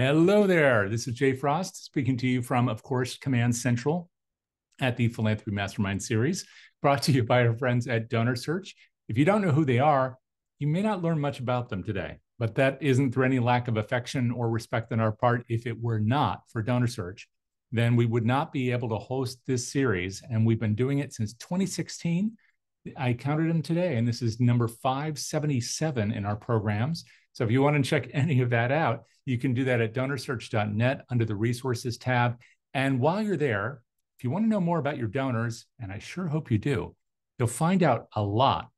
Hello there. This is Jay Frost speaking to you from, of course, Command Central at the Philanthropy Mastermind series, brought to you by our friends at Donor Search. If you don't know who they are, you may not learn much about them today, but that isn't through any lack of affection or respect on our part. If it were not for Donor Search, then we would not be able to host this series. And we've been doing it since 2016. I counted them today, and this is number 577 in our programs. So if you want to check any of that out, you can do that at DonorSearch.net under the Resources tab. And while you're there, if you want to know more about your donors, and I sure hope you do, you'll find out a lot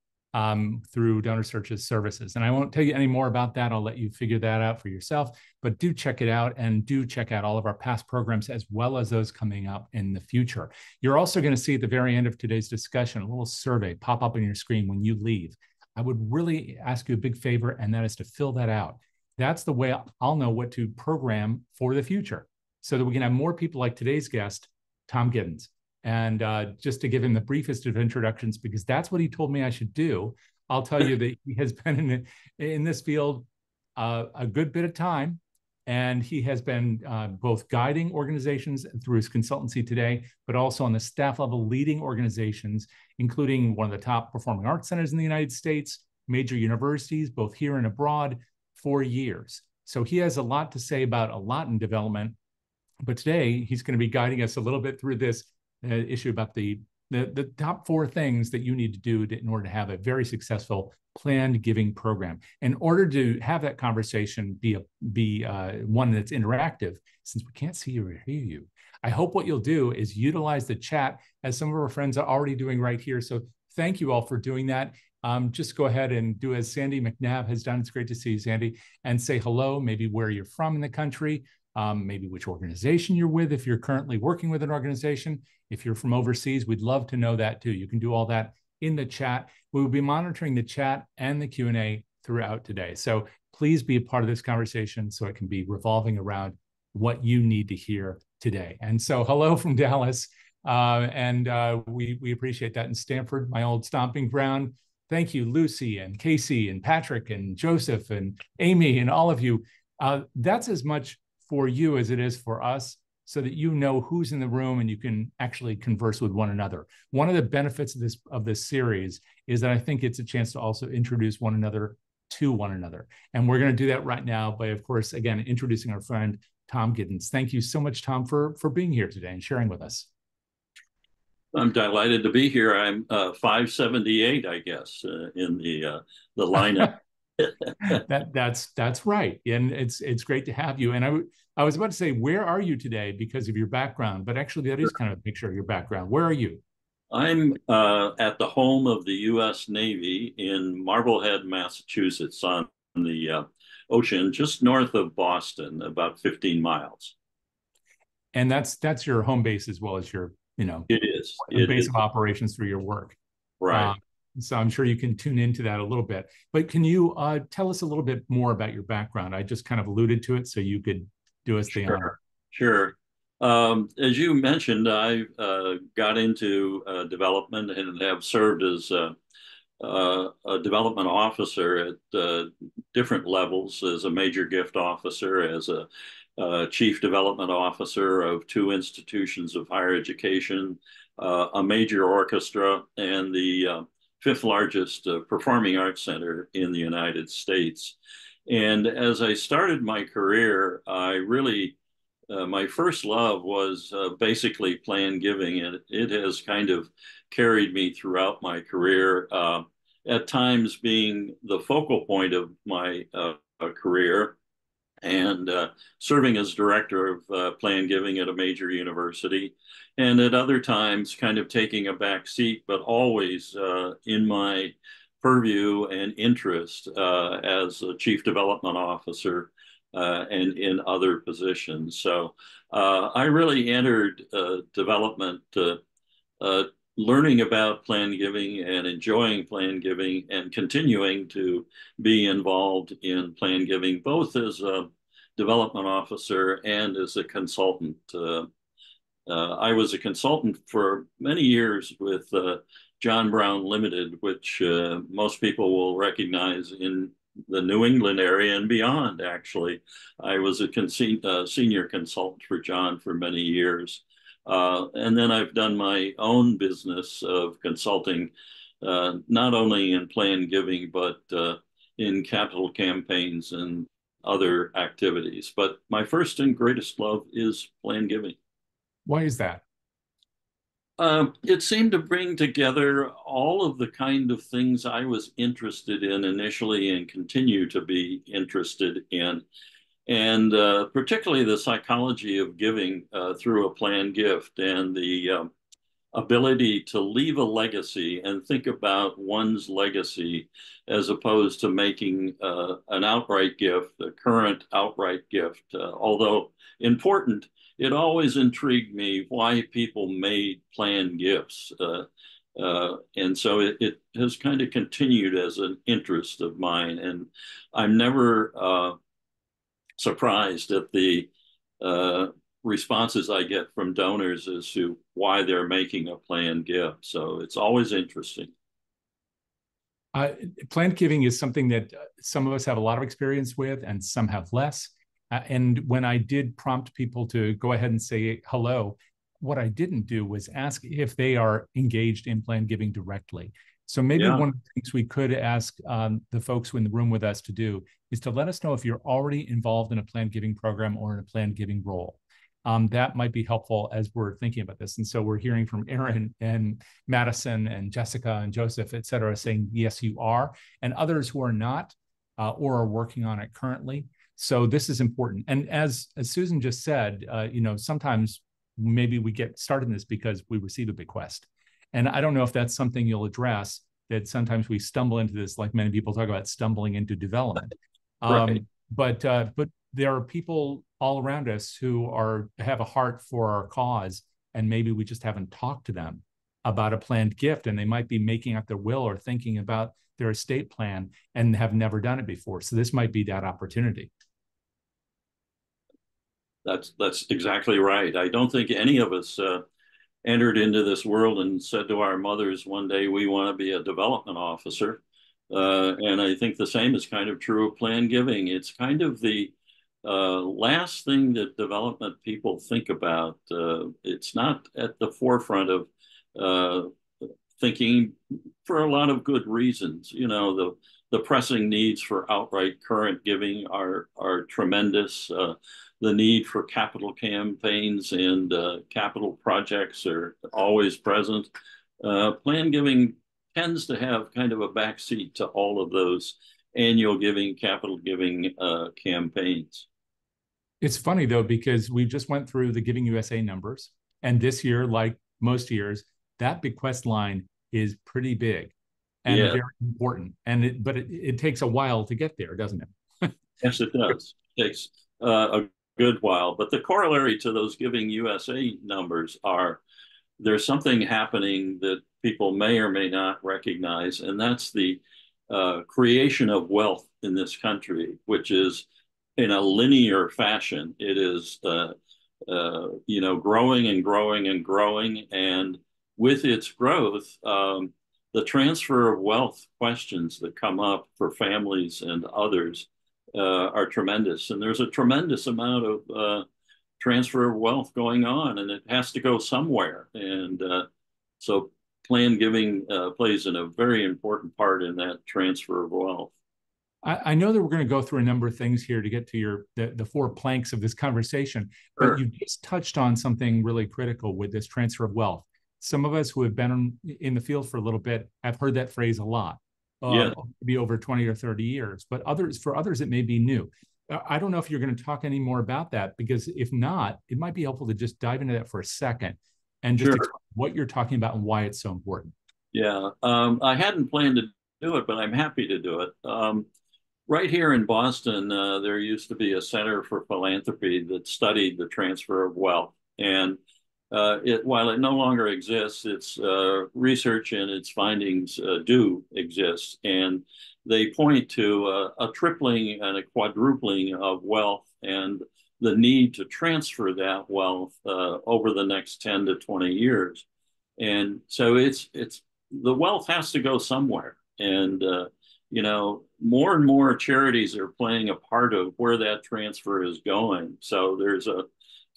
through Donor Search's services. And I won't tell you any more about that. I'll let you figure that out for yourself, but do check it out, and do check out all of our past programs as well as those coming up in the future. You're also going to see at the very end of today's discussion, a little survey pop up on your screen when you leave. I would really ask you a big favor, and that is to fill that out. That's the way I'll know what to program for the future so that we can have more people like today's guest, Tom Giddens. And just to give him the briefest of introductions, because that's what he told me I should do, I'll tell you that he has been in this field a good bit of time, and he has been both guiding organizations through his consultancy today, but also on the staff level leading organizations, including one of the top performing arts centers in the United States, major universities, both here and abroad, for years. So he has a lot to say about a lot in development, but today he's going to be guiding us a little bit through this issue about the top four things that you need to do in order to have a very successful planned giving program. In order to have that conversation be one that's interactive, since we can't see you or hear you, I hope what you'll do is utilize the chat, as some of our friends are already doing right here. So thank you all for doing that. Just go ahead and do as Sandy McNabb has done. It's great to see you, Sandy, and say hello, maybe where you're from in the country, maybe which organization you're with, if you're currently working with an organization. If you're from overseas, we'd love to know that too. You can do all that in the chat. We will be monitoring the chat and the Q&A throughout today. So please be a part of this conversation so it can be revolving around what you need to hear today. And so hello from Dallas, we appreciate that. In Stanford, my old stomping ground. Thank you, Lucy and Casey and Patrick and Joseph and Amy and all of you. That's as much for you as it is for us, so that you know who's in the room and you can actually converse with one another. One of the benefits of this series is that I think it's a chance to also introduce one another to one another. And we're going to do that right now by, of course, again, introducing our friend, Tom Giddens. Thank you so much, Tom, for being here today and sharing with us. I'm delighted to be here. I'm 578, I guess, in the lineup. that's right, and it's great to have you. And I was about to say, where are you today because of your background? But actually, that is kind of a picture of your background. Where are you? I'm at the home of the U.S. Navy in Marblehead, Massachusetts, on the ocean, just north of Boston, about 15 miles. And that's your home base as well as your, you know, it is the base of operations for your work, right? So I'm sure you can tune into that a little bit. But can you tell us a little bit more about your background? I just kind of alluded to it, so you could do us the honor. Sure. As you mentioned, I got into development and have served as a development officer at different levels, as a major gift officer, as a chief development officer of two institutions of higher education, a major orchestra, and the fifth largest performing arts center in the United States. And as I started my career, I really, my first love was basically planned giving, and it has kind of carried me throughout my career, at times being the focal point of my career, and serving as director of planned giving at a major university, and at other times kind of taking a back seat, but always in my purview and interest as a chief development officer and in other positions. So I really entered development learning about planned giving and enjoying planned giving and continuing to be involved in planned giving, both as a development officer and as a consultant. I was a consultant for many years with John Brown Limited, which most people will recognize in the New England area and beyond, actually. I was a senior consultant for John for many years. And then I've done my own business of consulting, not only in plan giving, but in capital campaigns and other activities. But my first and greatest love is plan giving. Why is that? It seemed to bring together all of the kind of things I was interested in initially and continue to be interested in, and particularly the psychology of giving through a planned gift and the ability to leave a legacy and think about one's legacy as opposed to making an outright gift, a current outright gift, although important. It always intrigued me why people made planned gifts. And so it has kind of continued as an interest of mine. And I'm never surprised at the responses I get from donors as to why they're making a planned gift. So it's always interesting. Planned giving is something that some of us have a lot of experience with and some have less. And when I did prompt people to go ahead and say hello, what I didn't do was ask if they are engaged in planned giving directly. So maybe one of the things we could ask the folks in the room with us to do is to let us know if you're already involved in a planned giving program or in a planned giving role. That might be helpful as we're thinking about this. And so we're hearing from Aaron and Madison and Jessica and Joseph, et cetera, saying, yes, you are, and others who are not or are working on it currently. So this is important. And as Susan just said, you know, sometimes maybe we get started in this because we receive a bequest. And I don't know if that's something you'll address, that sometimes we stumble into this, like many people talk about stumbling into development. Right. But there are people all around us who have a heart for our cause, and maybe we just haven't talked to them about a planned gift, and they might be making up their will or thinking about their estate plan and have never done it before. So this might be that opportunity. That's exactly right. I don't think any of us entered into this world and said to our mothers one day, we want to be a development officer. And I think the same is kind of true of planned giving. It's kind of the last thing that development people think about. It's not at the forefront of thinking for a lot of good reasons. You know, the pressing needs for outright current giving are tremendous. The need for capital campaigns and capital projects are always present. Planned giving tends to have kind of a backseat to all of those annual giving, capital giving campaigns. It's funny though, because we just went through the Giving USA numbers, and this year, like most years, that bequest line is pretty big and very important. And but it takes a while to get there, doesn't it? Yes, it does. It takes a good while. But the corollary to those Giving USA numbers are there's something happening that people may or may not recognize, and that's the creation of wealth in this country, which is in a linear fashion. It is, you know, growing and growing and growing. And with its growth, the transfer of wealth questions that come up for families and others are tremendous. And there's a tremendous amount of transfer of wealth going on, and it has to go somewhere. And so planned giving plays in a very important part in that transfer of wealth. I know that we're going to go through a number of things here to get to the four planks of this conversation, but you just touched on something really critical with this transfer of wealth. Some of us who have been in the field for a little bit have heard that phrase a lot. Maybe over 20 or 30 years, but for others, it may be new. I don't know if you're going to talk any more about that, because if not, it might be helpful to just dive into that for a second and just explain what you're talking about and why it's so important. Yeah, I hadn't planned to do it, but I'm happy to do it. Right here in Boston, there used to be a Center for Philanthropy that studied the transfer of wealth. And while it no longer exists, its research and its findings do exist. And they point to a tripling and a quadrupling of wealth and the need to transfer that wealth over the next 10 to 20 years. And so the wealth has to go somewhere. And you know, more and more charities are playing a part of where that transfer is going. So there's a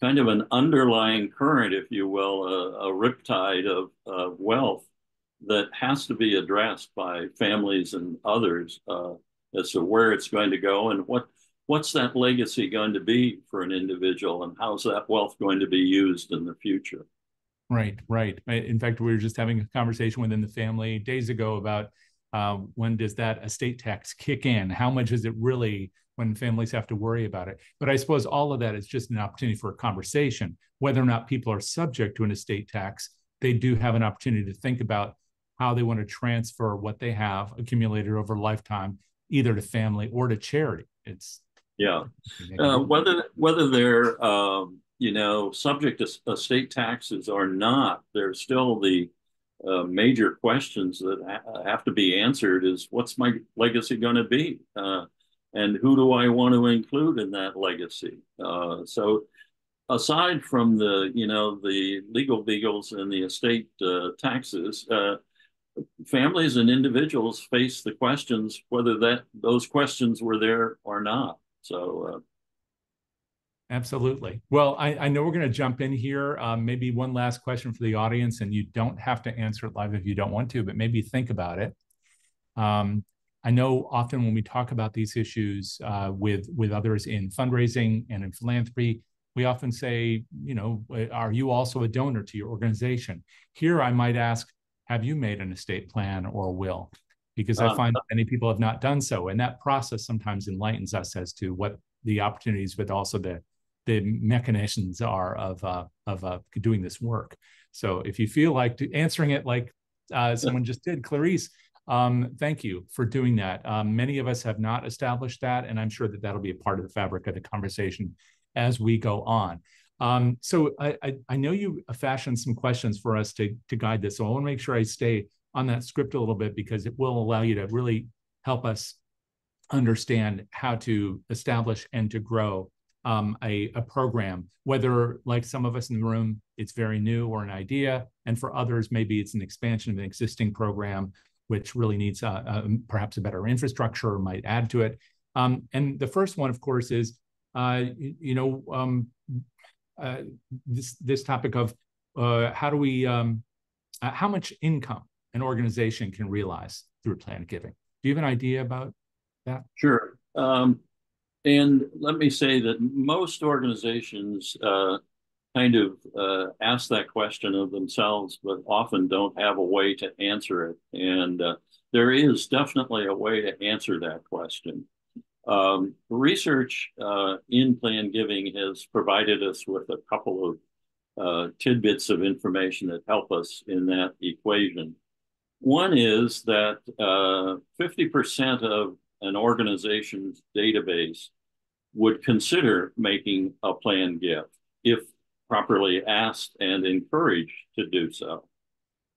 kind of an underlying current, if you will, a riptide of wealth that has to be addressed by families and others as to where it's going to go and what's that legacy going to be for an individual and how's that wealth going to be used in the future. Right, right. In fact, we were just having a conversation within the family days ago about when does that estate tax kick in? How much is it really when families have to worry about it? But I suppose all of that is just an opportunity for a conversation. Whether or not people are subject to an estate tax, they do have an opportunity to think about how they want to transfer what they have accumulated over a lifetime, either to family or to charity. It's whether they're you know, subject to estate taxes or not, there's still the major questions that have to be answered is what's my legacy going to be, and who do I want to include in that legacy? So aside from the, you know, the legal beagles and the estate taxes, families and individuals face the questions whether those questions were there or not. So. Absolutely. Well, I know we're going to jump in here. Maybe one last question for the audience, and you don't have to answer it live if you don't want to, but maybe think about it. I know often when we talk about these issues with others in fundraising and in philanthropy, we often say, you know, are you also a donor to your organization? Here, I might ask, have you made an estate plan or a will? Because I find many people have not done so. And that process sometimes enlightens us as to what the opportunities, but also the mechanisms are of doing this work. So if you feel like answering it like someone just did, Clarice, thank you for doing that. Many of us have not established that, and I'm sure that that'll be a part of the fabric of the conversation as we go on. So I know you fashioned some questions for us to guide this. So I want to make sure I stay on that script a little bit because it will allow you to really help us understand how to establish and to grow a program, whether like some of us in the room, it's very new or an idea. And for others, maybe it's an expansion of an existing program, which really needs perhaps a better infrastructure or might add to it. And the first one, of course, is, this topic of how do we, how much income an organization can realize through planned giving. Do you have an idea about that? Sure. And let me say that most organizations kind of ask that question of themselves, but often don't have a way to answer it. And there is definitely a way to answer that question. Research in planned giving has provided us with a couple of tidbits of information that help us in that equation. One is that 50% of an organization's database would consider making a planned gift if properly asked and encouraged to do so.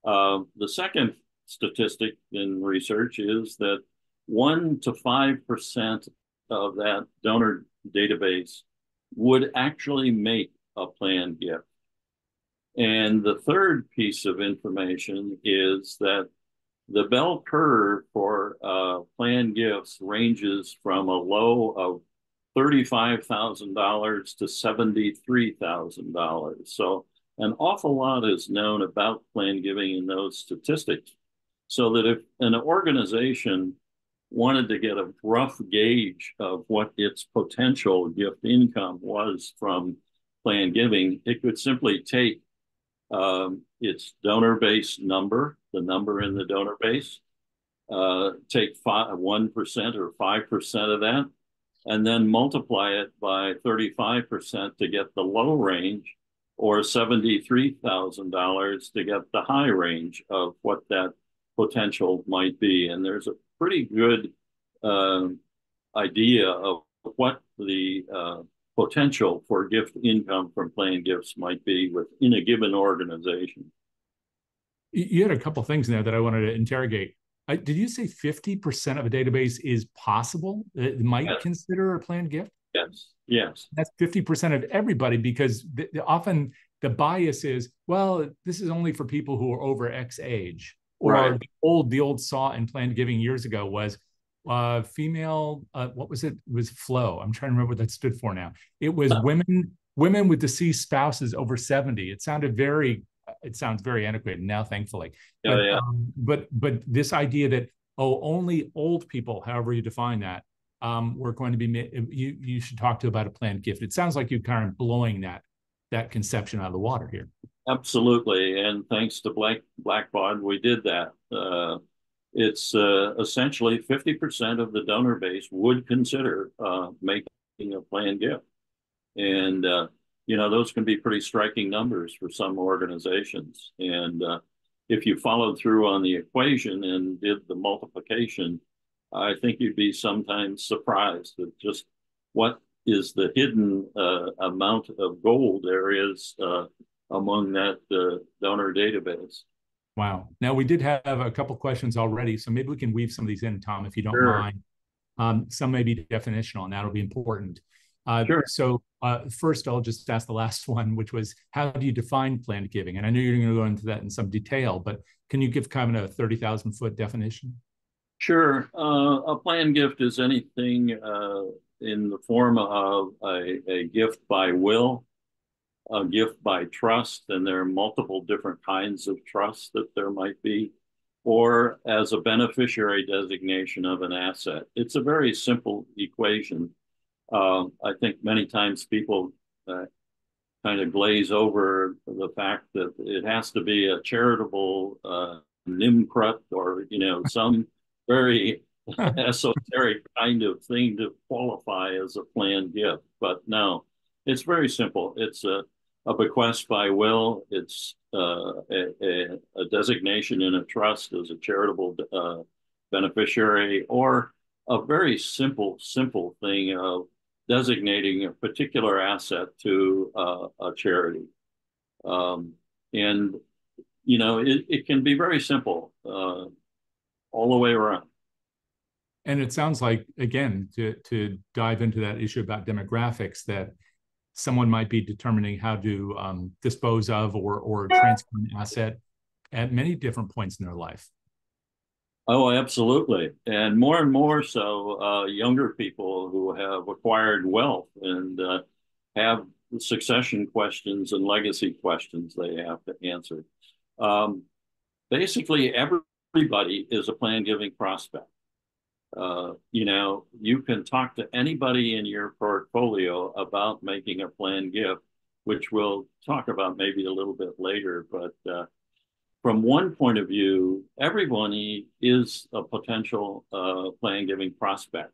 The second statistic in research is that 1 to 5% of that donor database would actually make a planned gift. And the third piece of information is that the bell curve for planned gifts ranges from a low of $35,000 to $73,000. So an awful lot is known about planned giving in those statistics. So that if an organization wanted to get a rough gauge of what its potential gift income was from planned giving, it could simply take its donor base number, the number in the donor base, take 1% or 5% of that, and then multiply it by 35% to get the low range, or $73,000 to get the high range of what that potential might be. And there's a pretty good idea of what the potential for gift income from planned gifts might be within a given organization. You had a couple of things in there that I wanted to interrogate. Did you say 50% of a database is possible? It might consider a planned gift? Yes, yes. That's 50% of everybody, because often the bias is, well, this is only for people who are over X age. Or right. The old saw in planned giving years ago was female, what was it? It was FLO. I'm trying to remember what that stood for now. It was women with deceased spouses over 70. It sounded very, it sounds very antiquated now, thankfully. Oh, yeah. But this idea that, oh, only old people, however you define that, we're going to be, you should talk to about a planned gift. It sounds like you're kind of blowing that conception out of the water here. Absolutely. And thanks to Blackbaud, we did that. It's essentially 50% of the donor base would consider making a planned gift. And, you know, those can be pretty striking numbers for some organizations. And if you followed through on the equation and did the multiplication, I think you'd be sometimes surprised at just what is the hidden amount of gold there is among that donor database. Wow. Now, we did have a couple questions already, so maybe we can weave some of these in, Tom, if you don't mind. Some may be definitional, and that'll be important. So first, I'll just ask the last one, which was, how do you define planned giving? And I know you're going to go into that in some detail, but can you give kind of a 30,000-foot definition? Sure. A planned gift is anything in the form of a gift by will, a gift by trust, and there are multiple different kinds of trust that there might be, or as a beneficiary designation of an asset. It's a very simple equation. I think many times people kind of glaze over the fact that it has to be a charitable nimkrut or, you know, some very esoteric kind of thing to qualify as a planned gift. But no, it's very simple. It's a bequest by will. It's a designation in a trust as a charitable beneficiary, or a very simple thing of designating a particular asset to a charity. And, you know, it can be very simple all the way around. And it sounds like, again, to dive into that issue about demographics, that someone might be determining how to dispose of or transfer an asset at many different points in their life. Oh, absolutely. And more so, younger people who have acquired wealth and have succession questions and legacy questions they have to answer. Basically, everybody is a planned giving prospect. You know, you can talk to anybody in your portfolio about making a planned gift, which we'll talk about maybe a little bit later. But from one point of view, everyone is a potential planned giving prospect.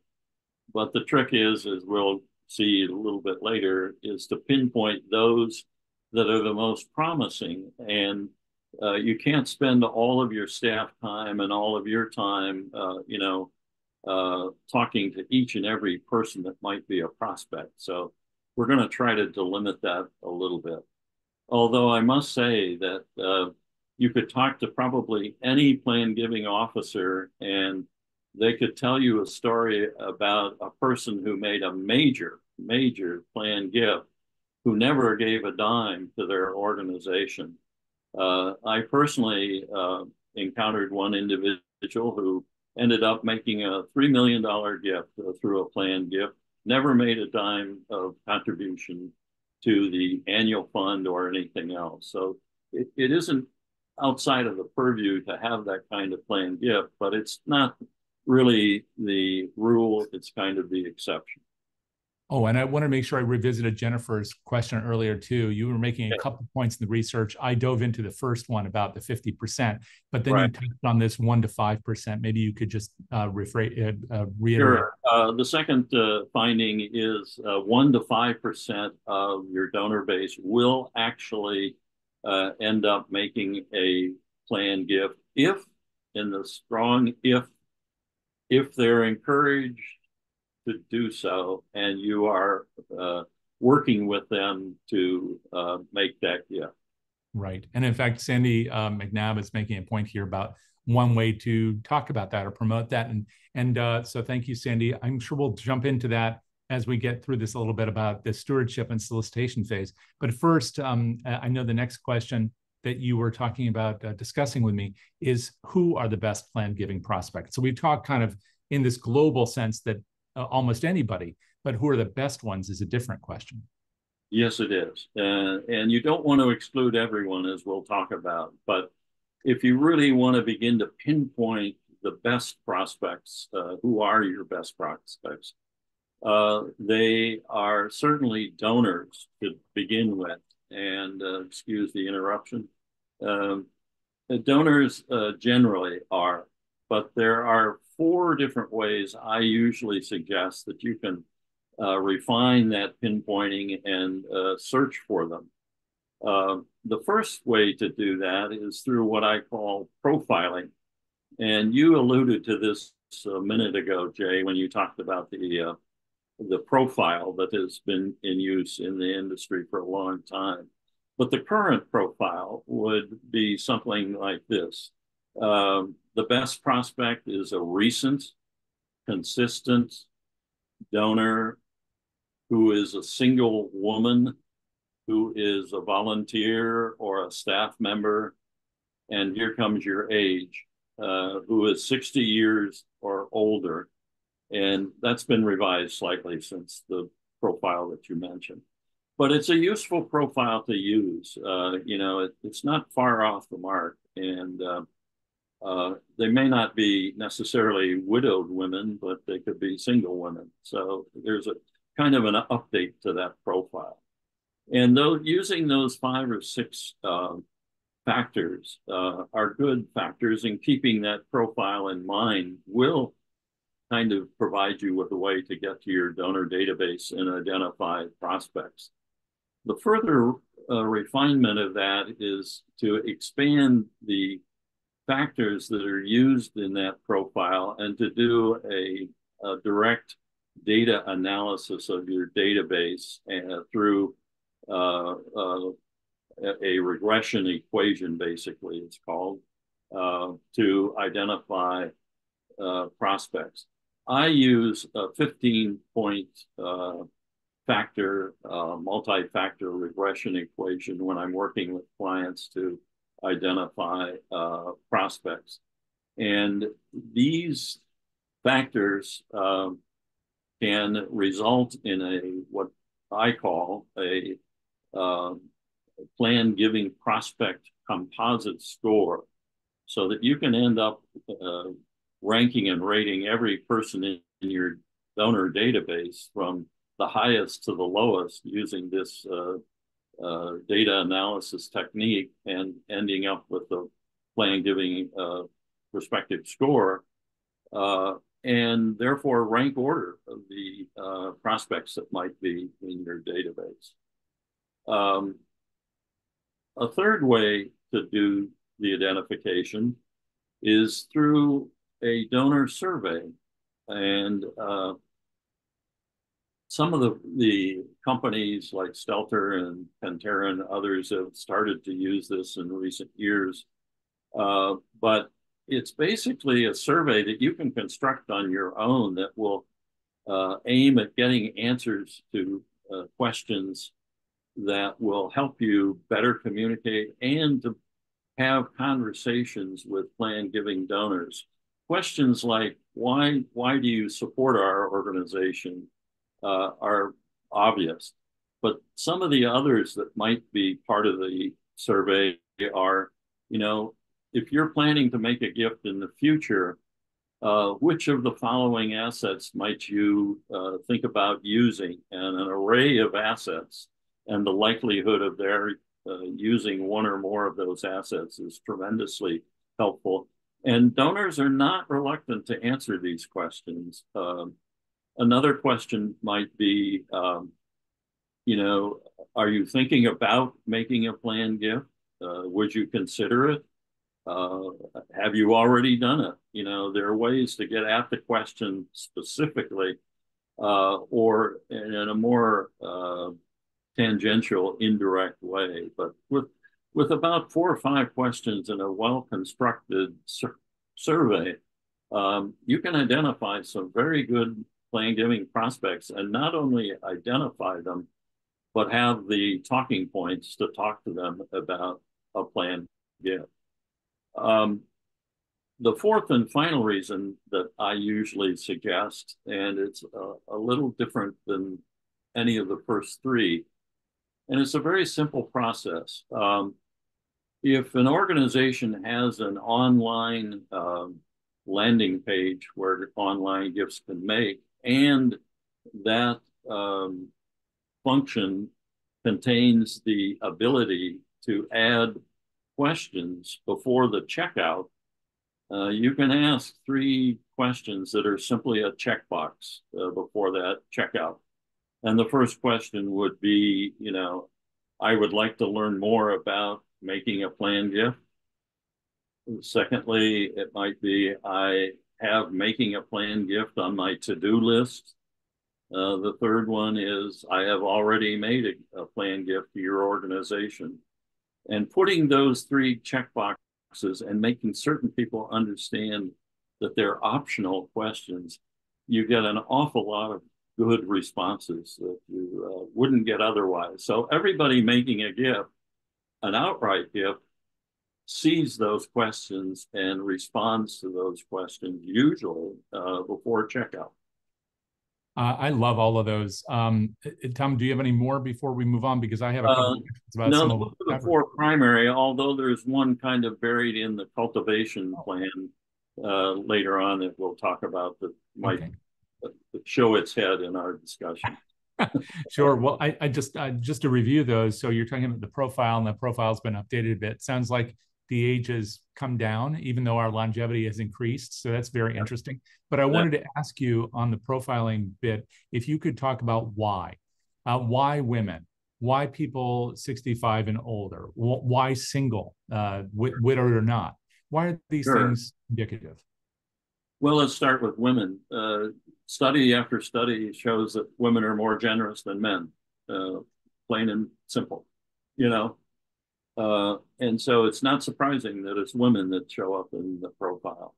But the trick is, as we'll see a little bit later, is to pinpoint those that are the most promising. And you can't spend all of your staff time and all of your time, you know, talking to each and every person that might be a prospect. So we're going to try to delimit that a little bit. Although I must say that you could talk to probably any planned giving officer and they could tell you a story about a person who made a major, major planned gift who never gave a dime to their organization. I personally encountered one individual who ended up making a $3 million gift through a planned gift, never made a dime of contribution to the annual fund or anything else. So it isn't outside of the purview to have that kind of planned gift, but it's not really the rule, it's kind of the exception. Oh, and I want to make sure I revisited Jennifer's question earlier too. You were making a couple points in the research. I dove into the first one about the 50%, but then you touched on this 1 to 5%. Maybe you could just reiterate. Sure. The second finding is 1 to 5% of your donor base will actually end up making a planned gift if, in the strong if they're encouraged to do so, and you are working with them to make that gift. Right. And in fact, Sandy McNabb is making a point here about one way to talk about that or promote that. And so thank you, Sandy. I'm sure we'll jump into that as we get through this a little bit about the stewardship and solicitation phase. But first, I know the next question that you were talking about discussing with me is, who are the best planned giving prospects? So we've talked kind of in this global sense that almost anybody, but who are the best ones is a different question. Yes, it is. And you don't want to exclude everyone, as we'll talk about. But if you really want to begin to pinpoint the best prospects, who are your best prospects, they are certainly donors to begin with. And excuse the interruption. Donors generally are, but there are four different ways I usually suggest that you can refine that pinpointing and search for them. The first way to do that is through what I call profiling. And you alluded to this a minute ago, Jay, when you talked about the profile that has been in use in the industry for a long time. But the current profile would be something like this. The best prospect is a recent, consistent donor who is a single woman, who is a volunteer or a staff member, and here comes your age, who is 60 years or older. And that's been revised slightly since the profile that you mentioned. But it's a useful profile to use. You know, it's not far off the mark. And they may not be necessarily widowed women, but they could be single women. So there's a kind of an update to that profile. And though using those 5 or 6 factors are good factors, and keeping that profile in mind will kind of provide you with a way to get to your donor database and identify prospects. The further refinement of that is to expand the factors that are used in that profile and to do a direct data analysis of your database through a regression equation, basically it's called, to identify prospects. I use a 15-point multi-factor regression equation when I'm working with clients to identify prospects. And these factors can result in what I call a plan giving prospect composite score, so that you can end up ranking and rating every person in your donor database from the highest to the lowest using this data analysis technique, and ending up with a plan giving prospective score, and therefore rank order of the prospects that might be in your database. A third way to do the identification is through a donor survey. And some of the companies like Stelter and Pantera and others have started to use this in recent years. But it's basically a survey that you can construct on your own that will aim at getting answers to questions that will help you better communicate and to have conversations with plan-giving donors. Questions like, why do you support our organization, are obvious. But some of the others that might be part of the survey are, you know, if you're planning to make a gift in the future, which of the following assets might you think about using? And an array of assets, and the likelihood of their using one or more of those assets is tremendously helpful. And donors are not reluctant to answer these questions. Another question might be, you know, are you thinking about making a planned gift? Would you consider it? Have you already done it? You know, there are ways to get at the question specifically, or in a more tangential, indirect way. But with about 4 or 5 questions in a well-constructed survey, you can identify some very good plan-giving prospects, and not only identify them, but have the talking points to talk to them about a planned gift. The fourth and final reason that I usually suggest, and it's a little different than any of the first three, and it's a very simple process. If an organization has an online landing page where online gifts can make, and that function contains the ability to add questions before the checkout, you can ask 3 questions that are simply a checkbox before that checkout. And the first question would be, you know, I would like to learn more about making a planned gift. And secondly, it might be, I have making a planned gift on my to-do list. The third one is, I have already made a planned gift to your organization. And putting those 3 checkboxes and making certain people understand that they're optional questions, you get an awful lot of good responses that you wouldn't get otherwise. So everybody making a gift, an outright gift, sees those questions and responds to those questions usually before checkout. I love all of those. Tom, do you have any more before we move on? Because I have a couple of questions about some of them. No, the 4 primary, although there's one kind of buried in the cultivation plan later on that we'll talk about that might show its head in our discussion. Sure. Well, I just to review those. So you're talking about the profile, and the profile's been updated a bit. Sounds like the age has come down, even though our longevity has increased. So that's very interesting. But I wanted to ask you on the profiling bit, if you could talk about why women, why people 65 and older, why single, widowed or not, why are these things indicative? Well, let's start with women. Study after study shows that women are more generous than men, plain and simple, you know. And so it's not surprising that it's women that show up in the profile.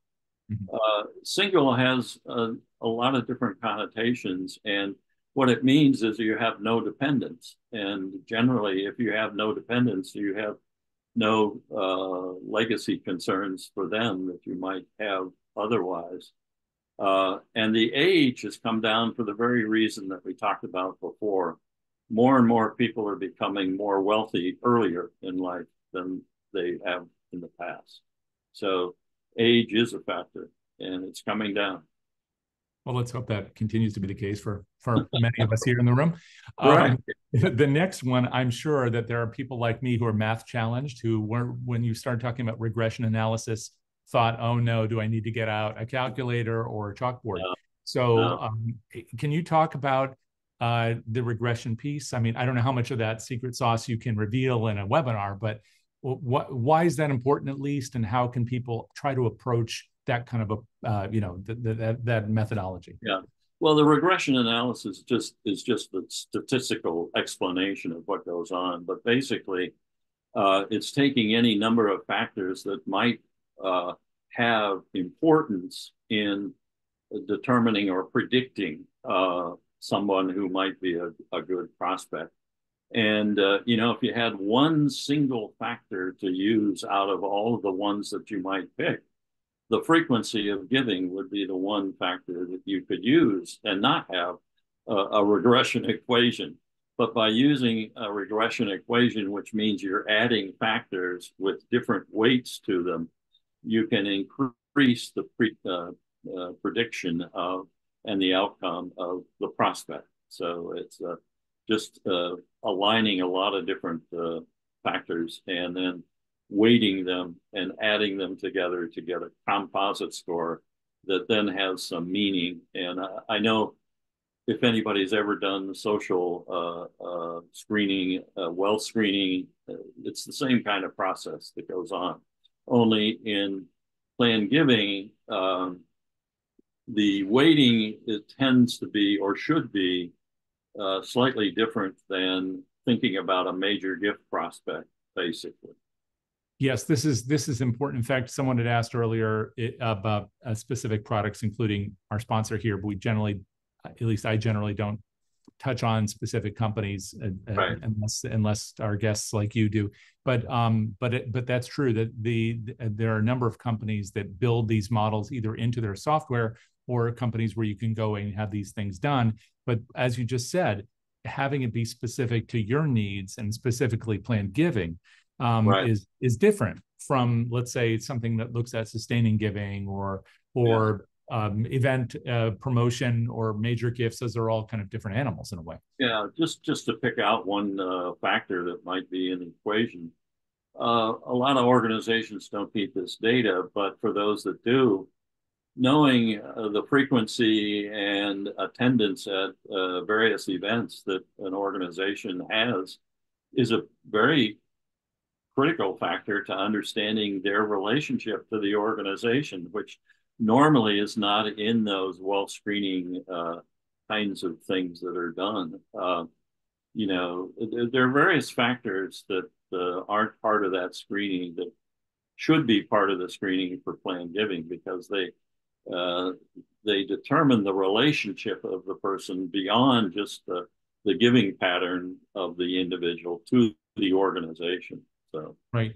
Single has a lot of different connotations. And what it means is you have no dependents. And generally, if you have no dependents, you have no legacy concerns for them that you might have otherwise. And the age has come down for the very reason that we talked about before. More and more people are becoming more wealthy earlier in life than they have in the past. So age is a factor, and it's coming down. Well, let's hope that continues to be the case for many of us here in the room. Right. The next one, I'm sure that there are people like me who are math challenged, who were, when you start talking about regression analysis, thought, oh no, do I need to get out a calculator or a chalkboard? No. So can you talk about the regression piece? I mean, I don't know how much of that secret sauce you can reveal in a webinar, but why is that important at least? And how can people try to approach that kind of, that methodology? Yeah. Well, the regression analysis is just the statistical explanation of what goes on. But basically, it's taking any number of factors that might have importance in determining or predicting someone who might be a good prospect. And, you know, if you had one single factor to use out of all of the ones that you might pick, the frequency of giving would be the one factor that you could use and not have a regression equation. But by using a regression equation, which means you're adding factors with different weights to them, you can increase the prediction of and the outcome of the prospect. So it's just aligning a lot of different factors and then weighting them and adding them together to get a composite score that then has some meaning. And I know if anybody's ever done the social screening, wealth screening, it's the same kind of process that goes on. Only in planned giving, the weighting, it tends to be or should be slightly different than thinking about a major gift prospect, basically. Yes, this is important. In fact, someone had asked earlier about specific products, including our sponsor here, but we generally, at least I generally don't touch on specific companies, right, unless our guests like you do. But that's true that there are a number of companies that build these models either into their software or companies where you can go and have these things done. But as you just said, having it be specific to your needs and specifically planned giving right, is different from, let's say, something that looks at sustaining giving or yeah, event promotion or major gifts. Those are all kind of different animals in a way. Yeah, just to pick out one factor that might be in the equation. A lot of organizations don't keep this data, but for those that do, knowing the frequency and attendance at various events that an organization has is a very critical factor to understanding their relationship to the organization, which normally is not in those wealth screening kinds of things that are done. You know, there are various factors that aren't part of that screening that should be part of the screening for planned giving, because they determine the relationship of the person beyond just the giving pattern of the individual to the organization. So, right.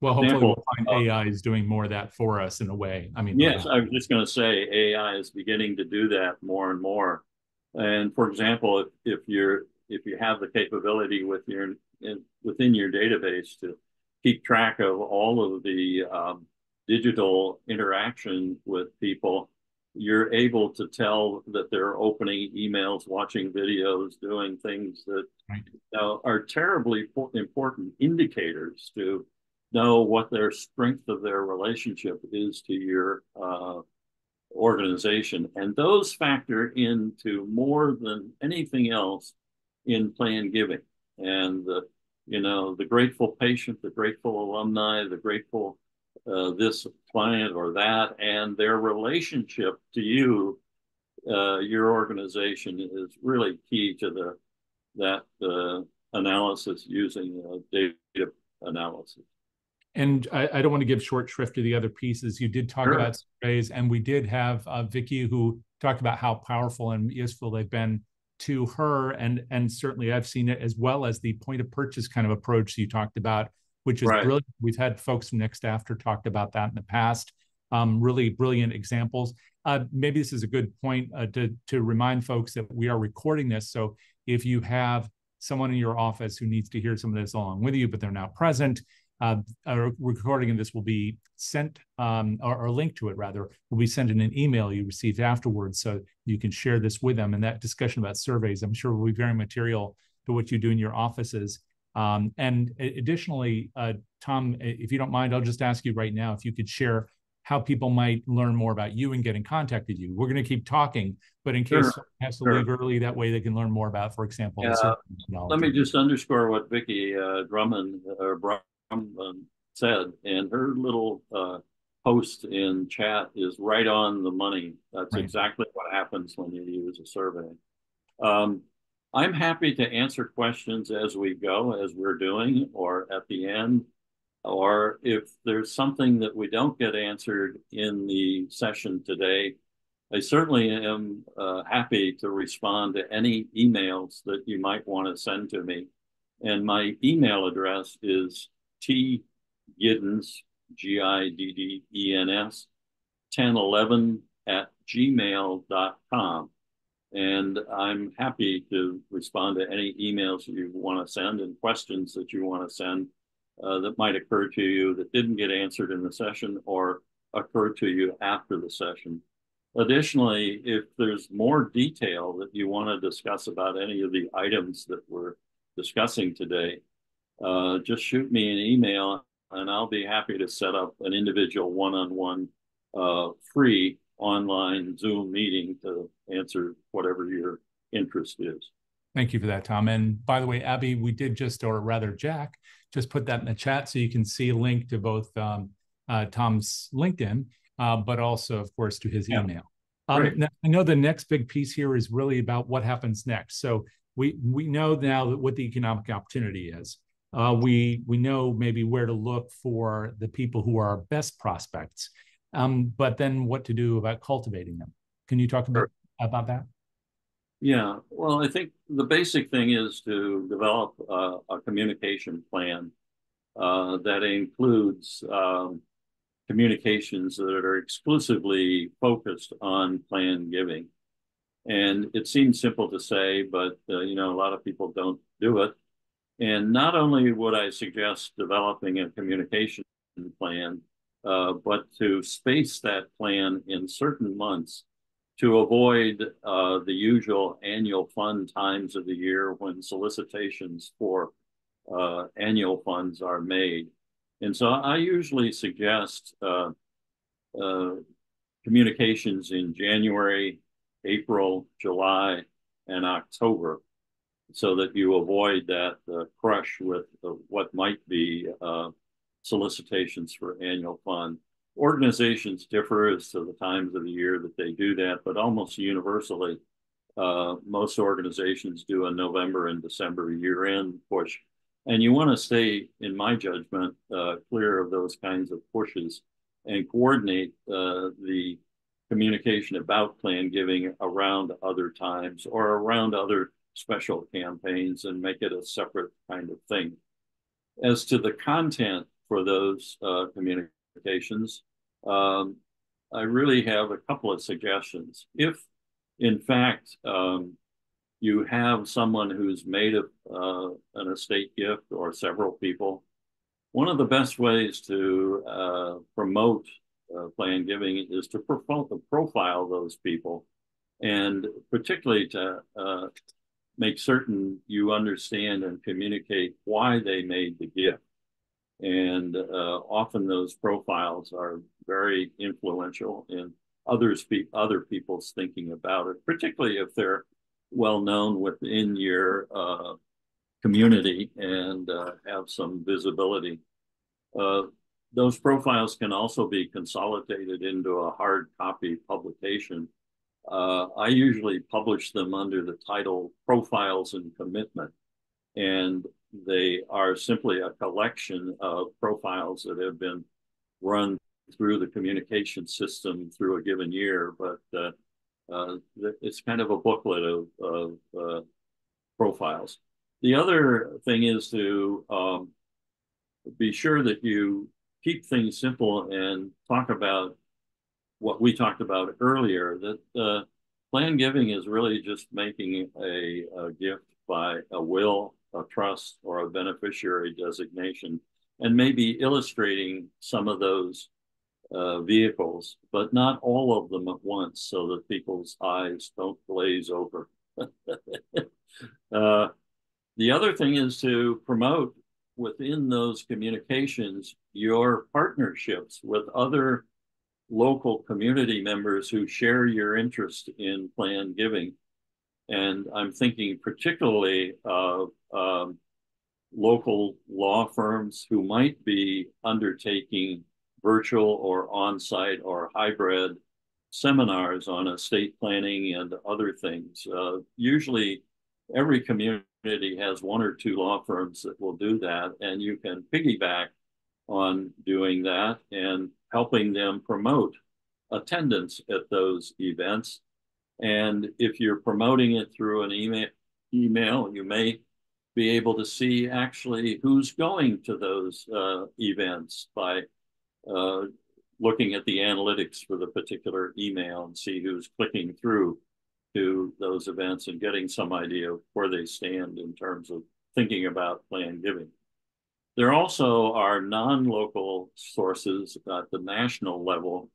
Well, hopefully we'll find AI is doing more of that for us in a way. I mean, yes, I was just going to say AI is beginning to do that more and more. And for example, if you have the capability within your database to keep track of all of the digital interaction with people, you're able to tell that they're opening emails, watching videos, doing things that are terribly important indicators to know what their strength of their relationship is to your organization. And those factor into more than anything else in planned giving. And the grateful patient, the grateful alumni, the grateful this client or that, and their relationship to you, your organization, is really key to that analysis using data analysis. And I don't want to give short shrift to the other pieces. You did talk about surveys, and we did have Vicki, who talked about how powerful and useful they've been to her, and certainly I've seen it, as well as the point of purchase kind of approach you talked about, which is brilliant. We've had folks from Next After talked about that in the past. Really brilliant examples. Maybe this is a good point to remind folks that we are recording this. So if you have someone in your office who needs to hear some of this along with you, but they're not present, a recording of this will be sent, or a link to it rather, will be sent in an email you received afterwards, so you can share this with them. And that discussion about surveys, I'm sure, will be very material to what you do in your offices. And additionally, Tom, if you don't mind, I'll just ask you right now if you could share how people might learn more about you and get in contact with you. We're going to keep talking, but in case someone has to leave early, that way they can learn more about, for example, let me just underscore what Vicki Drummond said, and her little post in chat is right on the money. That's exactly what happens when you use a survey. I'm happy to answer questions as we go, as we're doing, or at the end, or if there's something that we don't get answered in the session today, I certainly am happy to respond to any emails that you might want to send to me. And my email address is tgiddens, G-I-D-D-E-N-S, 1011@gmail.com. And I'm happy to respond to any emails you want to send and questions that you want to send that might occur to you that didn't get answered in the session or occur to you after the session. Additionally, if there's more detail that you want to discuss about any of the items that we're discussing today, just shoot me an email and I'll be happy to set up an individual one-on-one free online Zoom meeting to answer whatever your interest is. Thank you for that, Tom. And by the way, Abby, we did just, or rather Jack, just put that in the chat so you can see a link to both Tom's LinkedIn, but also, of course, to his email. Now, I know the next big piece here is really about what happens next. So we know now that what the economic opportunity is. We know maybe where to look for the people who are our best prospects. But then what to do about cultivating them. Can you talk about that? Yeah, well, I think the basic thing is to develop a communication plan that includes communications that are exclusively focused on planned giving. And it seems simple to say, but a lot of people don't do it. And not only would I suggest developing a communication plan, but to space that plan in certain months to avoid the usual annual fund times of the year when solicitations for annual funds are made. And so I usually suggest communications in January, April, July, and October, so that you avoid that crush with what might be solicitations for annual fund. Organizations differ as to the times of the year that they do that, but almost universally, most organizations do a November and December year-end push. And you want to stay, in my judgment, clear of those kinds of pushes and coordinate the communication about planned giving around other times or around other special campaigns and make it a separate kind of thing. As to the content for those communications, I really have a couple of suggestions. If, in fact, you have someone who's made an estate gift or several people, one of the best ways to promote planned giving is to profile those people, and particularly to make certain you understand and communicate why they made the gift. And often those profiles are very influential in other people's thinking about it, particularly if they're well known within your community and have some visibility. Those profiles can also be consolidated into a hard copy publication. I usually publish them under the title Profiles and Commitment, and they are simply a collection of profiles that have been run through the communication system through a given year, but it's kind of a booklet of profiles. The other thing is to be sure that you keep things simple and talk about what we talked about earlier, that planned giving is really just making a gift by a will, a trust, or a beneficiary designation, and maybe illustrating some of those vehicles, but not all of them at once, so that people's eyes don't glaze over. The other thing is to promote within those communications your partnerships with other local community members who share your interest in planned giving. And I'm thinking particularly of local law firms who might be undertaking virtual or on-site or hybrid seminars on estate planning and other things. Usually every community has one or two law firms that will do that, and you can piggyback on doing that and helping them promote attendance at those events. And if you're promoting it through an email, you may be able to see actually who's going to those events by looking at the analytics for the particular email and see who's clicking through to those events and getting some idea of where they stand in terms of thinking about planned giving. There also are non-local sources at the national level,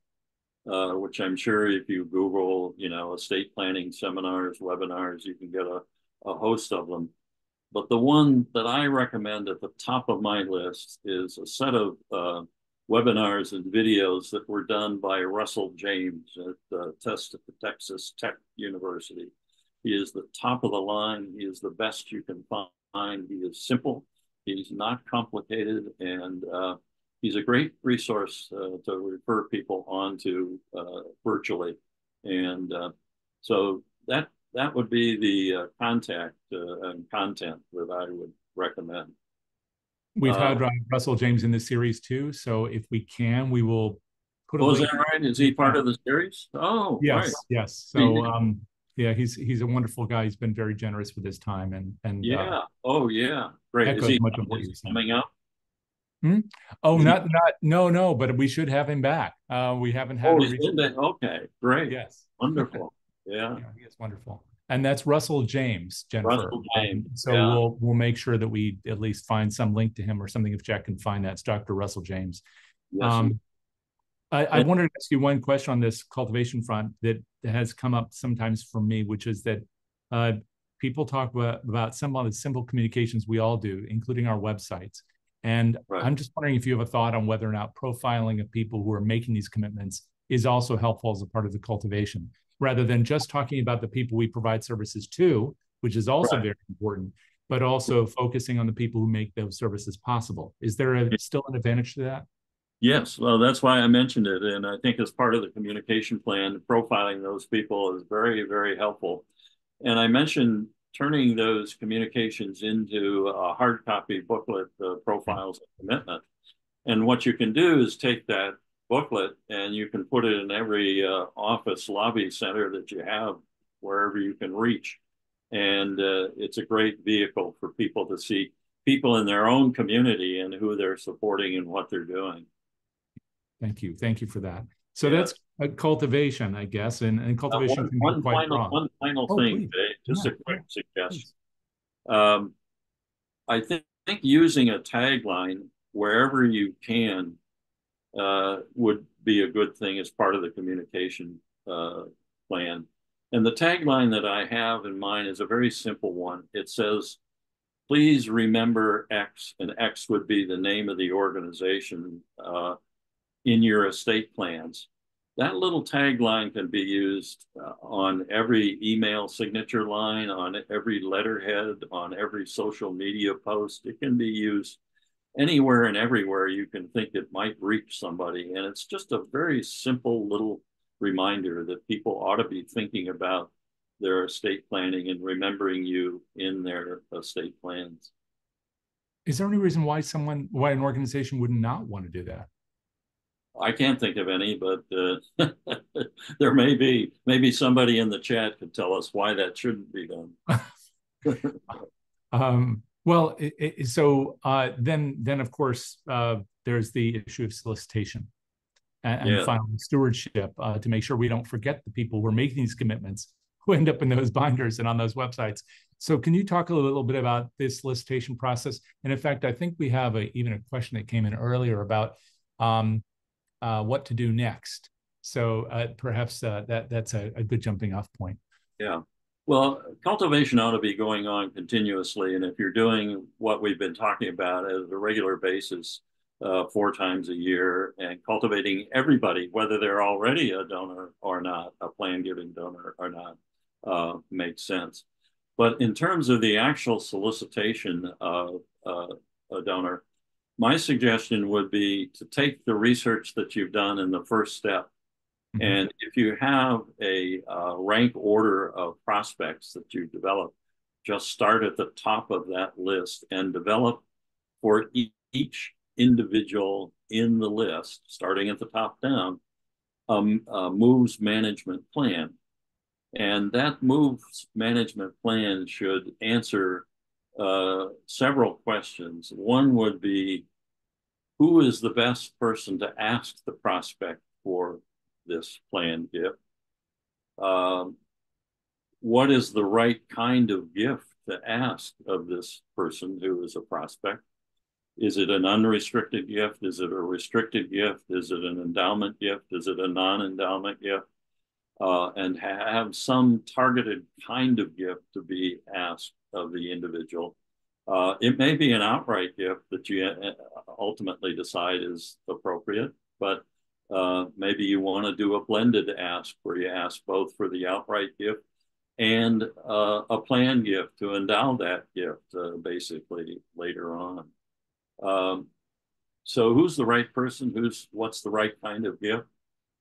which I'm sure if you Google, estate planning seminars, webinars, you can get a host of them. But the one that I recommend at the top of my list is a set of webinars and videos that were done by Russell James at Texas Tech University. He is the top of the line. He is the best you can find. He is simple. He's not complicated, and he's a great resource to refer people on to virtually. And so that would be the content that I would recommend. We've had Russell James in this series too, so if we can, we will put a link. Is that right? Is he part of the series? Oh, yes, right. Yes. So Yeah, he's a wonderful guy. He's been very generous with his time, and yeah, oh yeah, great. Is he much of what you're coming up? Hmm? Oh, no. But we should have him back. We haven't had. Oh, okay, great. Yes, wonderful. Yeah, yeah, he is wonderful. And that's Russell James, Jennifer. Russell James. So yeah, we'll make sure that we at least find some link to him or something if Jack can find that. It's Dr. Russell James. Yes, I wanted to ask you one question on this cultivation front that has come up sometimes for me, which is that people talk about some of the simple communications we all do, including our websites. And right, I'm just wondering if you have a thought on whether or not profiling of people who are making these commitments is also helpful as a part of the cultivation, rather than just talking about the people we provide services to, which is also right, very important, but also focusing on the people who make those services possible. Is there still an advantage to that? Yes, well, that's why I mentioned it. And I think as part of the communication plan, profiling those people is very, very helpful. And I mentioned turning those communications into a hard copy booklet, Profiles of Commitment. And what you can do is take that booklet and you can put it in every office lobby center that you have, wherever you can reach. And it's a great vehicle for people to see people in their own community and who they're supporting and what they're doing. Thank you. Thank you for that. So yeah, that's a cultivation, I guess, and cultivation can be quite wrong. One final thing, Dave, just a quick suggestion. I think using a tagline wherever you can would be a good thing as part of the communication plan. And the tagline that I have in mind is a very simple one. It says, "Please remember X," and X would be the name of the organization, in your estate plans. That little tagline can be used on every email signature line, on every letterhead, on every social media post. It can be used anywhere and everywhere you can think it might reach somebody. And it's just a very simple little reminder that people ought to be thinking about their estate planning and remembering you in their estate plans. Is there any reason why an organization would not want to do that? I can't think of any, but there may be. Maybe somebody in the chat could tell us why that shouldn't be done. Well, then of course, there's the issue of solicitation and finally stewardship to make sure we don't forget the people who are making these commitments who end up in those binders and on those websites. So can you talk a little bit about this solicitation process? And in fact, I think we have even a question that came in earlier about what to do next. So perhaps that's a good jumping off point. Yeah. Well, cultivation ought to be going on continuously. And if you're doing what we've been talking about as a regular basis 4 times a year and cultivating everybody, whether they're already a donor or not, a plan-giving donor or not, makes sense. But in terms of the actual solicitation of a donor, my suggestion would be to take the research that you've done in the first step. Mm-hmm. And if you have a rank order of prospects that you develop, just start at the top of that list and develop for each individual in the list, starting at the top down, a moves management plan. And that moves management plan should answer several questions. One would be, who is the best person to ask the prospect for this planned gift? What is the right kind of gift to ask of this person who is a prospect? Is it an unrestricted gift? Is it a restricted gift? Is it an endowment gift? Is it a non-endowment gift? And have some targeted kind of gift to be asked of the individual. It may be an outright gift that you ultimately decide is appropriate, but maybe you want to do a blended ask where you ask both for the outright gift and a planned gift to endow that gift basically later on. So who's the right person? What's the right kind of gift?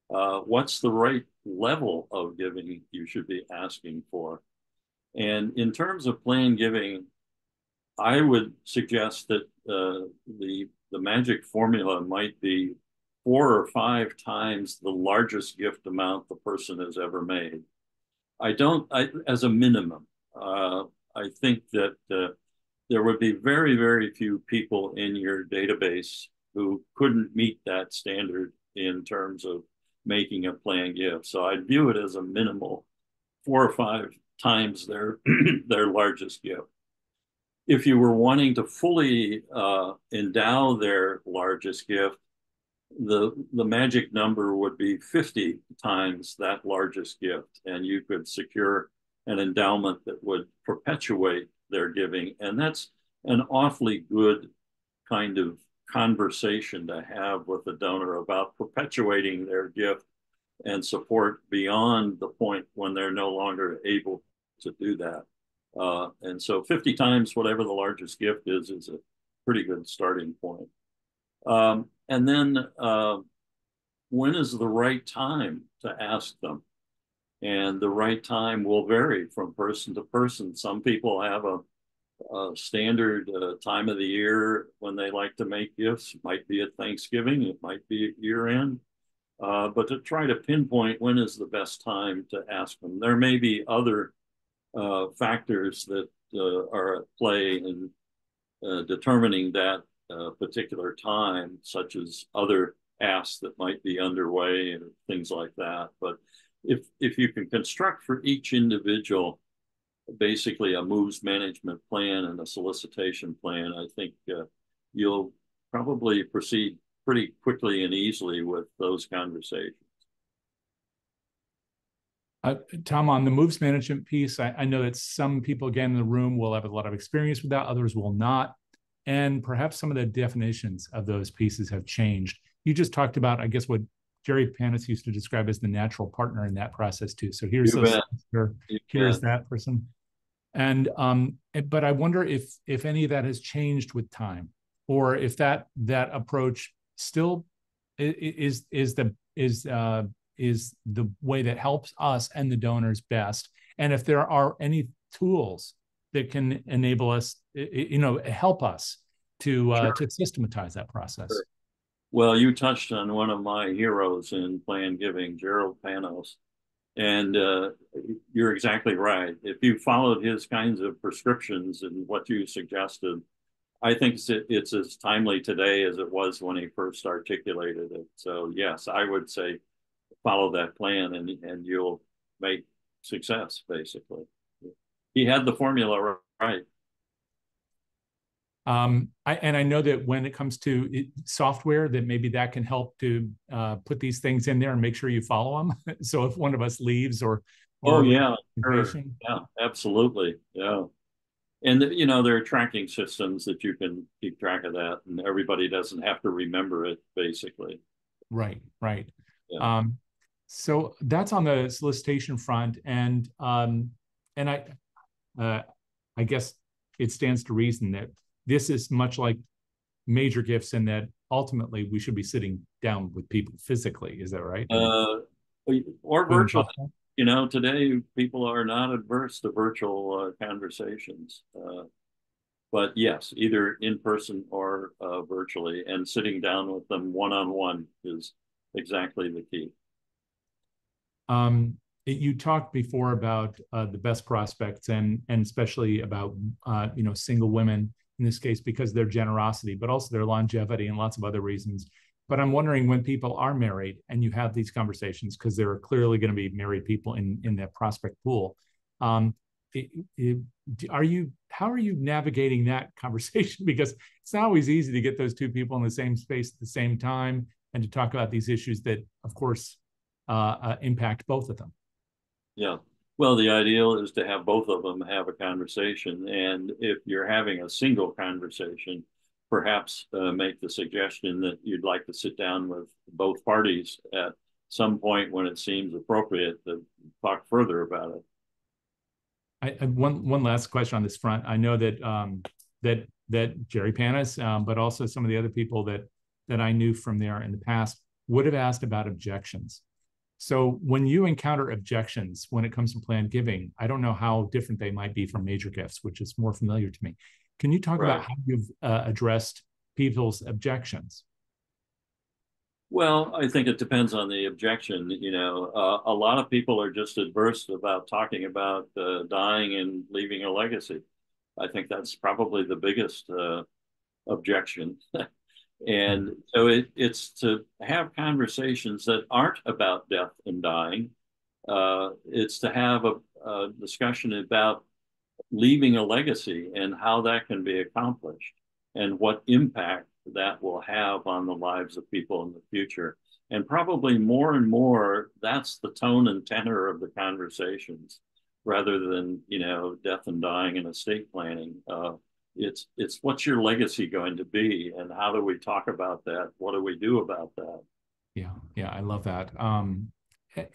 What's the right level of giving you should be asking for? And in terms of planned giving, I would suggest that the magic formula might be 4 or 5 times the largest gift amount the person has ever made. as a minimum, I think that there would be very, very few people in your database who couldn't meet that standard in terms of making a planned gift. So I'd view it as a minimal 4 or 5 times their their largest gift. If you were wanting to fully endow their largest gift, the magic number would be 50 times that largest gift, and you could secure an endowment that would perpetuate their giving. And that's an awfully good kind of conversation to have with the donor about perpetuating their gift and support beyond the point when they're no longer able to do that. And so 50 times whatever the largest gift is a pretty good starting point. And then when is the right time to ask them? And the right time will vary from person to person. Some people have a standard time of the year when they like to make gifts. It might be at Thanksgiving, it might be at year end. But to try to pinpoint when is the best time to ask them. There may be other factors that are at play in determining that particular time, such as other asks that might be underway and things like that. But if you can construct for each individual basically a moves management plan and a solicitation plan, I think you'll probably proceed pretty quickly and easily with those conversations. Tom, on the moves management piece, I know that some people, again, in the room will have a lot of experience with that, others will not. And perhaps some of the definitions of those pieces have changed. You just talked about, I guess, what Jerold Panas used to describe as the natural partner in that process too. So here's that person. And but I wonder if any of that has changed with time, or if that approach still is the way that helps us and the donors best. And if there are any tools that can enable us, help us to systematize that process. Sure. Well, you touched on one of my heroes in planned giving, Jerold Panas, and you're exactly right. If you followed his kinds of prescriptions and what you suggested, I think it's as timely today as it was when he first articulated it. So yes, I would say follow that plan and you'll make success, basically. He had the formula right. I know that when it comes to software, that maybe that can help to put these things in there and make sure you follow them. So if one of us leaves or yeah, sure. Yeah, absolutely. Yeah. And, there are tracking systems that you can keep track of that, and everybody doesn't have to remember it, basically. Right, right. Yeah. So that's on the solicitation front. And I guess it stands to reason that this is much like major gifts in that ultimately we should be sitting down with people physically. Is that right? Or virtual. Today people are not adverse to virtual conversations. But yes, either in person or virtually, and sitting down with them one-on-one is exactly the key. You talked before about the best prospects and especially about, single women in this case, because of their generosity, but also their longevity and lots of other reasons. But I'm wondering, when people are married and you have these conversations, because there are clearly going to be married people in that prospect pool, how are you navigating that conversation? Because it's not always easy to get those two people in the same space at the same time and to talk about these issues that, of course, impact both of them. Yeah. Well, the ideal is to have both of them have a conversation. And if you're having a single conversation, perhaps make the suggestion that you'd like to sit down with both parties at some point when it seems appropriate to talk further about it. One last question on this front. I know that that Jerold Panas, but also some of the other people that I knew from there in the past would have asked about objections. So when you encounter objections when it comes to planned giving, I don't know how different they might be from major gifts, which is more familiar to me. Can you talk about how you've addressed people's objections? Well, I think it depends on the objection. You know, a lot of people are just adverse about talking about dying and leaving a legacy. I think that's probably the biggest objection. And so it's to have conversations that aren't about death and dying. It's to have a discussion about leaving a legacy and how that can be accomplished and what impact that will have on the lives of people in the future. And probably more and more, that's the tone and tenor of the conversations rather than, you know, death and dying and estate planning. It's what's your legacy going to be and how do we talk about that? What do we do about that? Yeah. Yeah. I love that.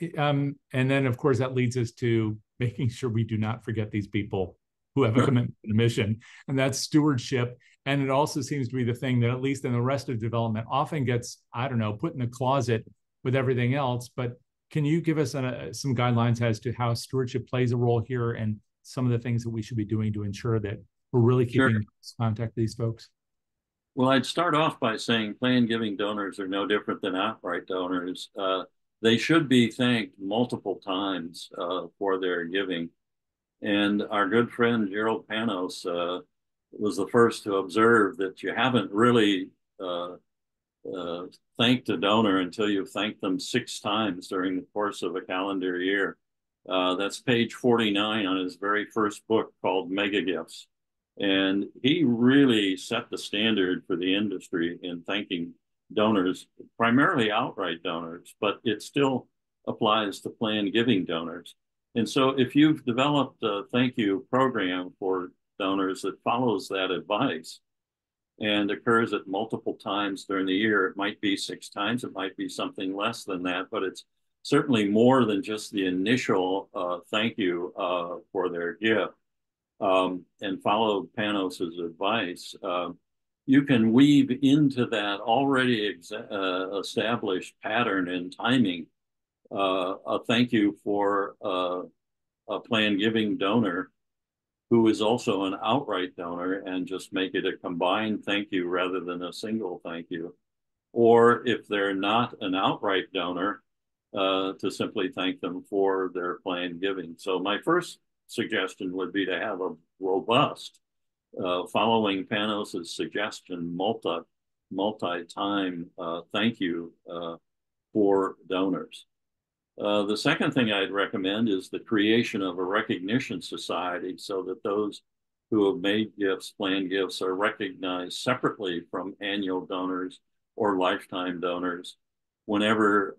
And then of course that leads us to making sure we do not forget these people who have a commitment to the mission, and that's stewardship. And it also seems to be the thing that, at least in the rest of development, often gets, I don't know, put in the closet with everything else. But can you give us some guidelines as to how stewardship plays a role here and some of the things that we should be doing to ensure that we're really keeping in contact with these folks? Well, I'd start off by saying plan giving donors are no different than outright donors. They should be thanked multiple times for their giving. And our good friend, Jerold Panas, was the first to observe that you haven't really thanked a donor until you've thanked them 6 times during the course of a calendar year. That's page 49 on his very first book called Mega Gifts. And he really set the standard for the industry in thanking donors, primarily outright donors, but it still applies to planned giving donors. And so if you've developed a thank you program for donors that follows that advice and occurs at multiple times during the year, it might be 6 times, it might be something less than that, but it's certainly more than just the initial thank you for their gift, and follow Panas's advice. You can weave into that already established pattern and timing a thank you for a planned giving donor who is also an outright donor, and just make it a combined thank you rather than a single thank you. Or if they're not an outright donor, to simply thank them for their planned giving. So my first suggestion would be to have a robust, following Panas's suggestion, multi-time thank you for donors. The second thing I'd recommend is the creation of a recognition society so that those who have made gifts, planned gifts, are recognized separately from annual donors or lifetime donors whenever,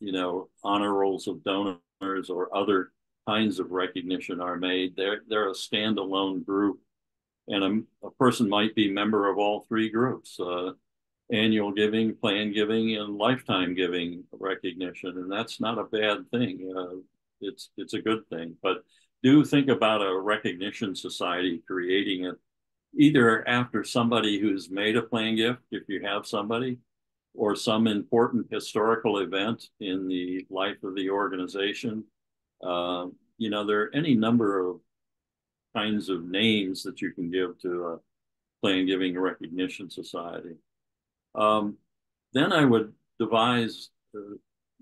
you know, honor rolls of donors or other kinds of recognition are made. They're a standalone group, and a person might be a member of all 3 groups. Annual giving, planned giving, and lifetime giving recognition. And that's not a bad thing. It's a good thing. But do think about a recognition society, creating it either after somebody who's made a planned gift, if you have somebody, or some important historical event in the life of the organization. You know, there are any number of kinds of names that you can give to a planned giving recognition society. Then I would devise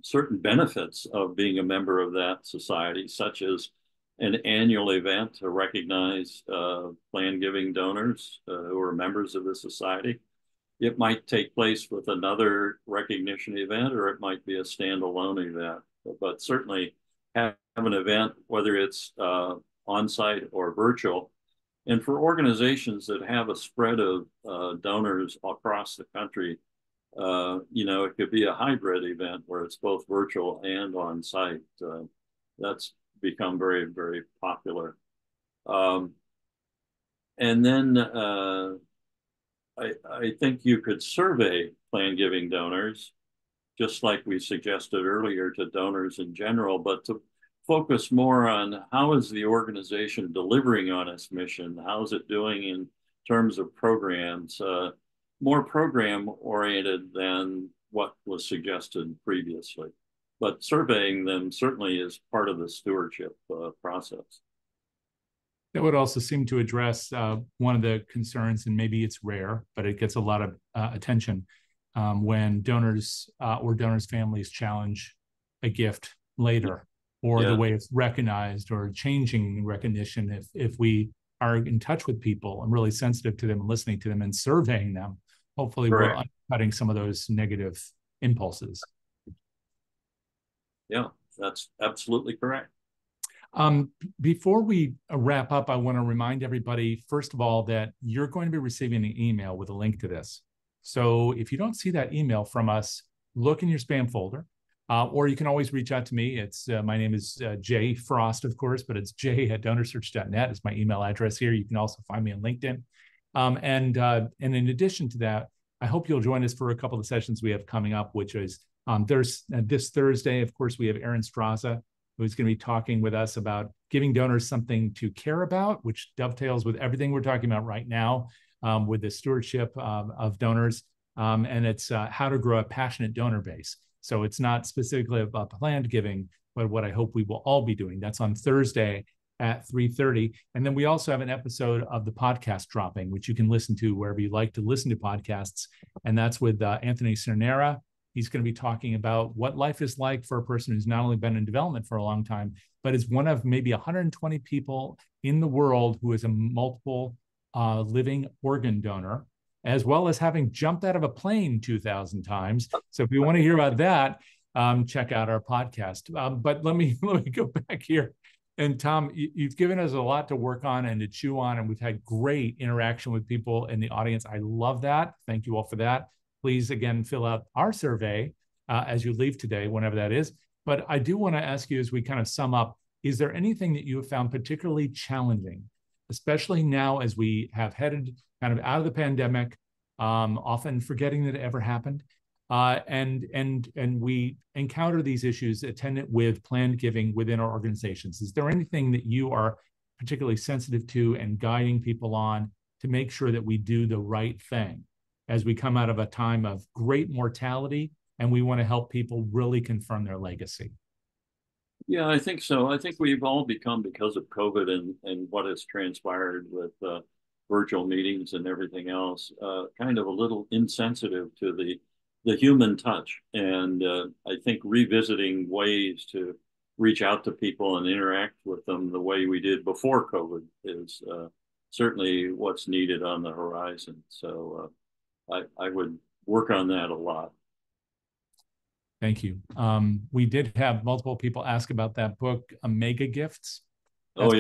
certain benefits of being a member of that society, such as an annual event to recognize planned giving donors who are members of the society. It might take place with another recognition event, or it might be a standalone event, but certainly have an event, whether it's on-site or virtual. And for organizations that have a spread of donors across the country, you know, it could be a hybrid event where it's both virtual and on-site. That's become very, very popular. And then I think you could survey planned giving donors, just like we suggested earlier to donors in general, but to focus more on how is the organization delivering on its mission? How is it doing in terms of programs? More program-oriented than what was suggested previously. But surveying them certainly is part of the stewardship process. That would also seem to address one of the concerns, and maybe it's rare, but it gets a lot of attention, when donors or donors' families challenge a gift later, or the way it's recognized, or changing recognition. If we are in touch with people and really sensitive to them and listening to them and surveying them, hopefully we're undercutting some of those negative impulses. Yeah, that's absolutely correct. Before we wrap up, I want to remind everybody, first of all, that you're going to be receiving an email with a link to this. So if you don't see that email from us, look in your spam folder, or you can always reach out to me. It's my name is Jay Frost, of course, but it's jay@DonorSearch.net. It's my email address here. You can also find me on LinkedIn. And in addition to that, I hope you'll join us for a couple of sessions we have coming up, which is there's this Thursday, of course, we have Aaron Straza, who's going to be talking with us about giving donors something to care about, which dovetails with everything we're talking about right now with the stewardship of donors. And it's how to grow a passionate donor base. So it's not specifically about planned giving, but what I hope we will all be doing. That's on Thursday at 3:30. And then we also have an episode of the podcast dropping, which you can listen to wherever you like to listen to podcasts. And that's with Anthony Cernera. He's going to be talking about what life is like for a person who's not only been in development for a long time, but is one of maybe 120 people in the world who is a multiple living organ donor, as well as having jumped out of a plane 2,000 times. So if you want to hear about that, check out our podcast. But let me go back here. And Tom, you've given us a lot to work on and to chew on, and we've had great interaction with people in the audience. I love that. Thank you all for that. Please, again, fill out our survey as you leave today, whenever that is. But I do want to ask you, as we kind of sum up, is there anything that you have found particularly challenging, especially now as we have headed kind of out of the pandemic, often forgetting that it ever happened, and we encounter these issues attendant with planned giving within our organizations? Is there anything that you are particularly sensitive to and guiding people on to make sure that we do the right thing as we come out of a time of great mortality, and we want to help people really confirm their legacy? Yeah, I think so. I think we've all become, because of COVID and what has transpired with virtual meetings and everything else, kind of a little insensitive to the human touch. And I think revisiting ways to reach out to people and interact with them the way we did before COVID is certainly what's needed on the horizon. So I would work on that a lot. Thank you. We did have multiple people ask about that book, Mega Gifts. That's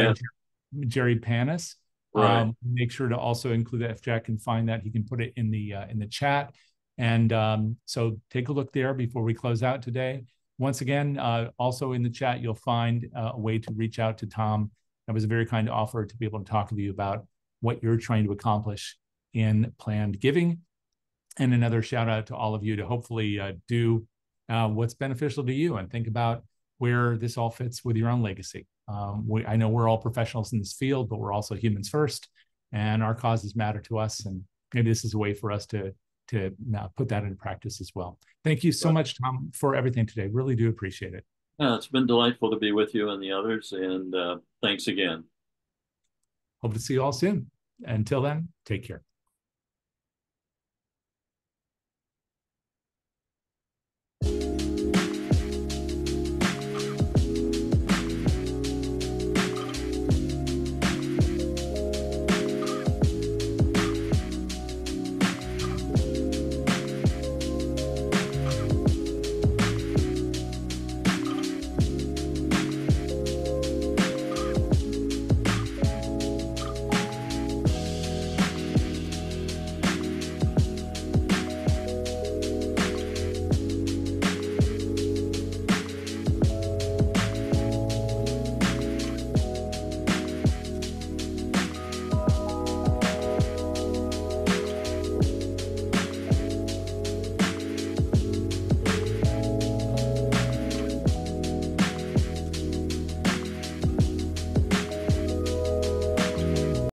by Jerold Panas. Right. Make sure to also include that. If Jack can find that, he can put it in the chat. And so take a look there before we close out today. Once again, also in the chat, you'll find a way to reach out to Tom. That was a very kind offer to be able to talk with you about what you're trying to accomplish in planned giving. And another shout out to all of you to hopefully do what's beneficial to you and think about where this all fits with your own legacy. I know we're all professionals in this field, but we're also humans first, and our causes matter to us. And maybe this is a way for us to put that into practice as well. Thank you so much, Tom, for everything today. Really do appreciate it. Yeah, it's been delightful to be with you and the others. And thanks again. Hope to see you all soon. Until then, take care.